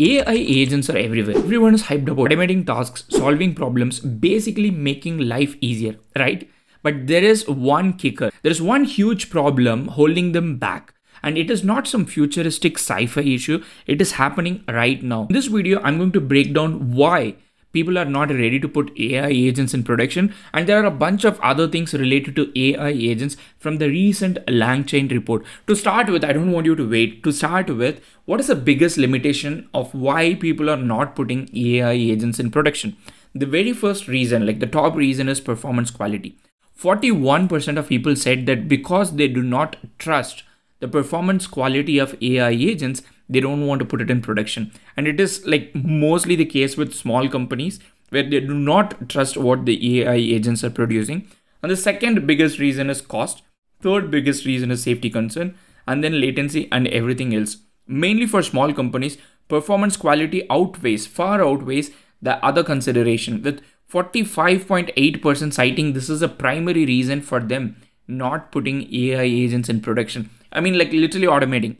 AI agents are everywhere. Everyone is hyped about automating tasks, solving problems, basically making life easier, right? But there is one kicker. There is one huge problem holding them back. And it is not some futuristic sci-fi issue. It is happening right now. In this video, I'm going to break down why people are not ready to put AI agents in production. And there are a bunch of other things related to AI agents from the recent Langchain report. To start with, I don't want you to wait. To start with, what is the biggest limitation of why people are not putting AI agents in production? The very first reason, like the top reason, is performance quality. 41% of people said that because they do not trust the performance quality of AI agents, they don't want to put it in production. And it is like mostly the case with small companies where they do not trust what the AI agents are producing. And the second biggest reason is cost. Third biggest reason is safety concern, and then latency and everything else. Mainly for small companies, performance quality far outweighs the other consideration, with 45.8% citing this is a primary reason for them not putting AI agents in production. I mean, like literally automating.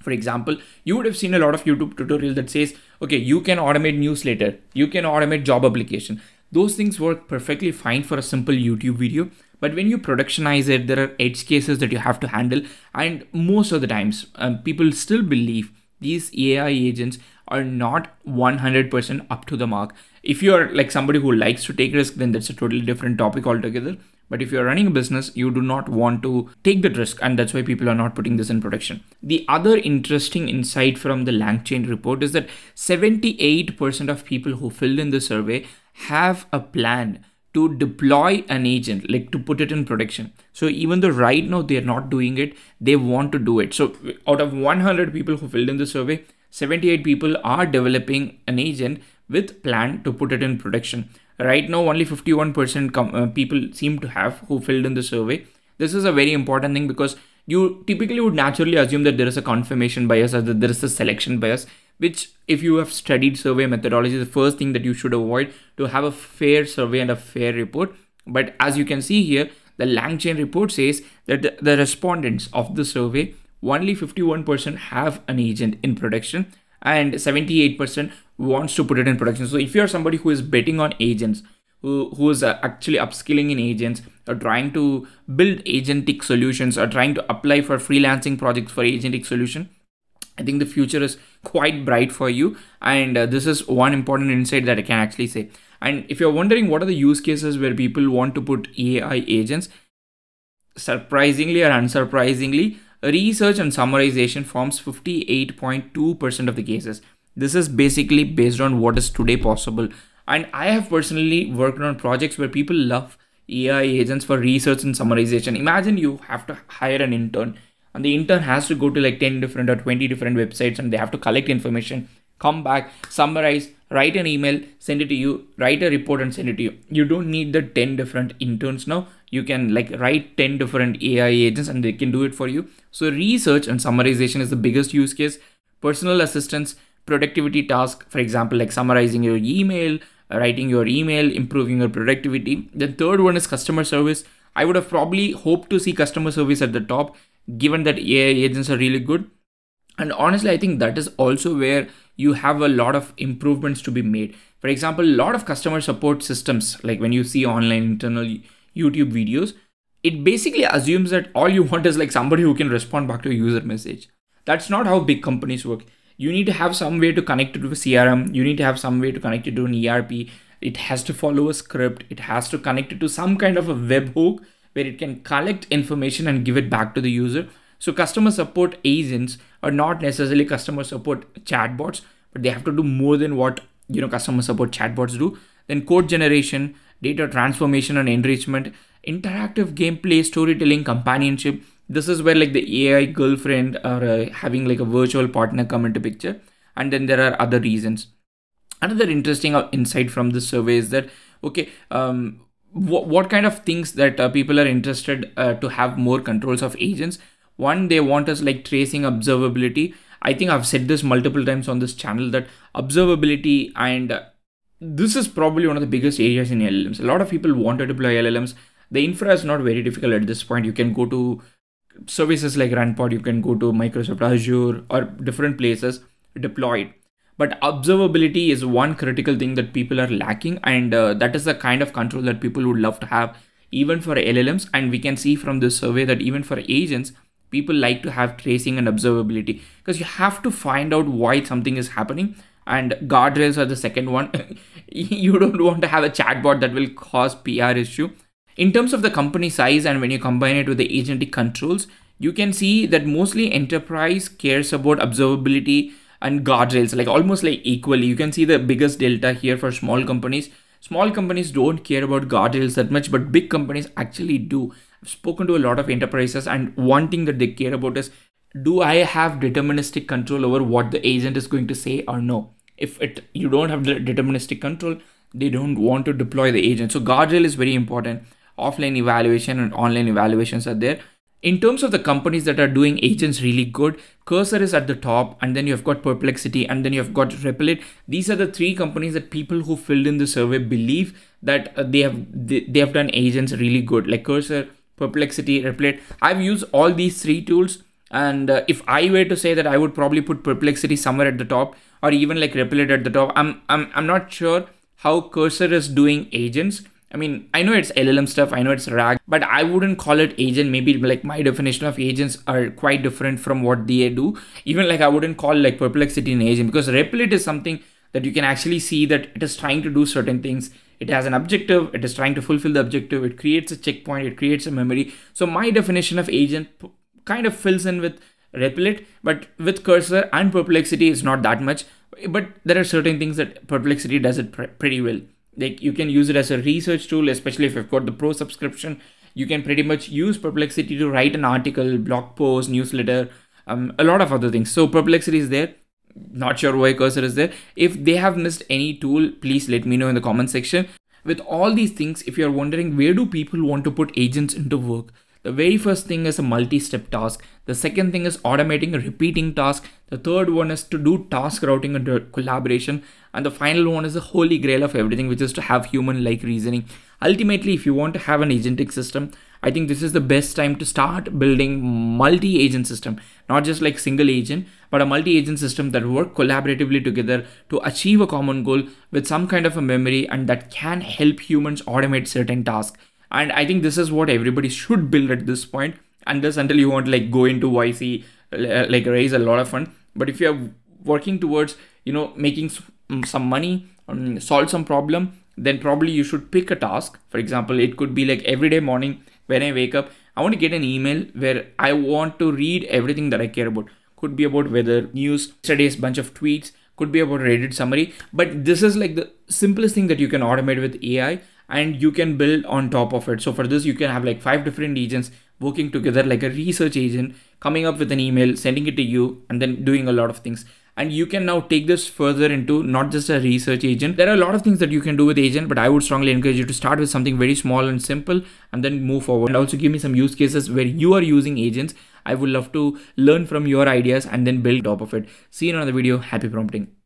For example, you would have seen a lot of YouTube tutorial that says, okay, you can automate newsletter, you can automate job application. Those things work perfectly fine for a simple YouTube video. But when you productionize it, there are edge cases that you have to handle. And most of the times, people still believe these AI agents are not 100% up to the mark. If you're like somebody who likes to take risk, then that's a totally different topic altogether. But if you're running a business, you do not want to take that risk. And that's why people are not putting this in production. The other interesting insight from the Langchain report is that 78% of people who filled in the survey have a plan to deploy an agent, like to put it in production. So even though right now they're not doing it, they want to do it. So out of 100 people who filled in the survey, 78 people are developing an agent with plan to put it in production. Right now, only 51% people seem to have who filled in the survey. This is a very important thing because you typically would naturally assume that there is a confirmation bias or that there is a selection bias, which if you have studied survey methodology, is the first thing that you should avoid, to have a fair survey and a fair report. But as you can see here, the Langchain report says that the respondents of the survey, only 51% have an agent in production and 78% wants to put it in production. So if you're somebody who is betting on agents, who is actually upskilling in agents, or trying to build agentic solutions, or trying to apply for freelancing projects for agentic solution, I think the future is quite bright for you. And this is one important insight that I can actually say. And if you're wondering what are the use cases where people want to put AI agents, surprisingly or unsurprisingly, research and summarization forms 58.2% of the cases. This is basically based on what is today possible. And I have personally worked on projects where people love AI agents for research and summarization. Imagine you have to hire an intern and the intern has to go to like 10 different or 20 different websites and they have to collect information, come back, summarize, write an email, send it to you, write a report and send it to you. You don't need the 10 different interns now. You can like write 10 different AI agents and they can do it for you. So research and summarization is the biggest use case. Personal assistance, productivity task, for example, like summarizing your email, writing your email, improving your productivity. The third one is customer service. I would have probably hoped to see customer service at the top, given that AI agents are really good. And honestly, I think that is also where you have a lot of improvements to be made. For example, a lot of customer support systems, like when you see online internal YouTube videos, it basically assumes that all you want is like somebody who can respond back to a user message. That's not how big companies work. You need to have some way to connect it to a CRM. You need to have some way to connect it to an ERP. It has to follow a script. It has to connect it to some kind of a webhook where it can collect information and give it back to the user. So customer support agents are not necessarily customer support chatbots, but they have to do more than what, you know, customer support chatbots do. Then code generation, data transformation and enrichment, interactive gameplay, storytelling, companionship. This is where like the AI girlfriend or having like a virtual partner come into picture. And then there are other reasons. Another interesting insight from this survey is that, okay, what kind of things that people are interested to have more controls of agents. One, they want us like tracing, observability. I think I've said this multiple times on this channel that observability, and this is probably one of the biggest areas in LLMs. A lot of people want to deploy LLMs. The infra is not very difficult at this point. You can go to services like RunPod, you can go to Microsoft Azure or different places, deploy it. But observability is one critical thing that people are lacking, and that is the kind of control that people would love to have even for LLMs. And we can see from this survey that even for agents, people like to have tracing and observability, because you have to find out why something is happening, and guardrails are the second one. You don't want to have a chatbot that will cause PR issue. In terms of the company size, and when you combine it with the agentic controls, you can see that mostly enterprise cares about observability and guardrails, like almost like equally. You can see the biggest delta here for small companies. Small companies don't care about guardrails that much, but big companies actually do. I've spoken to a lot of enterprises, and one thing that they care about is, do I have deterministic control over what the agent is going to say or no? If you don't have deterministic control, they don't want to deploy the agent. So guardrail is very important. Offline evaluation and online evaluations are there. In terms of the companies that are doing agents really good, Cursor is at the top, and then you've got Perplexity, and then you've got Replit. These are the three companies that people who filled in the survey believe that they have done agents really good, like Cursor, Perplexity, Replit. I've used all these three tools, and if I were to say that, I would probably put Perplexity somewhere at the top, or even like Replit at the top. I'm not sure how Cursor is doing agents. I mean, I know it's LLM stuff, I know it's RAG, but I wouldn't call it agent. Maybe like my definition of agents are quite different from what they do. Even like I wouldn't call like Perplexity an agent, because Replit is something that you can actually see that it is trying to do certain things. It has an objective, it is trying to fulfill the objective, it creates a checkpoint, it creates a memory. So my definition of agent kind of fills in with Replit, but with Cursor and Perplexity is not that much. But there are certain things that Perplexity does it pretty well. Like you can use it as a research tool, especially if you've got the pro subscription. You can pretty much use Perplexity to write an article, blog post, newsletter, a lot of other things. So Perplexity is there. Not sure why Cursor is there. If they have missed any tool, please let me know in the comment section. With all these things, if you're wondering where do people want to put agents into work, the very first thing is a multi-step task. The second thing is automating a repeating task. The third one is to do task routing and collaboration. And the final one is the holy grail of everything, which is to have human-like reasoning. Ultimately, if you want to have an agentic system, I think this is the best time to start building multi-agent system, not just like single agent, but a multi-agent system that work collaboratively together to achieve a common goal with some kind of a memory, and that can help humans automate certain tasks. And I think this is what everybody should build at this point, unless until you want to like go into YC, like raise a lot of fund. But if you're working towards, you know, making some money, solve some problem, then probably you should pick a task. For example, it could be like every day morning when I wake up, I want to get an email where I want to read everything that I care about. Could be about weather, news, yesterday's bunch of tweets, could be about Reddit summary. But this is like the simplest thing that you can automate with AI, and you can build on top of it. So for this, you can have like 5 different agents working together, like a research agent coming up with an email, sending it to you, and then doing a lot of things. And you can now take this further into not just a research agent. There are a lot of things that you can do with agent, but I would strongly encourage you to start with something very small and simple, and then move forward. And also give me some use cases where you are using agents. I would love to learn from your ideas and then build on top of it. See you in another video. Happy prompting.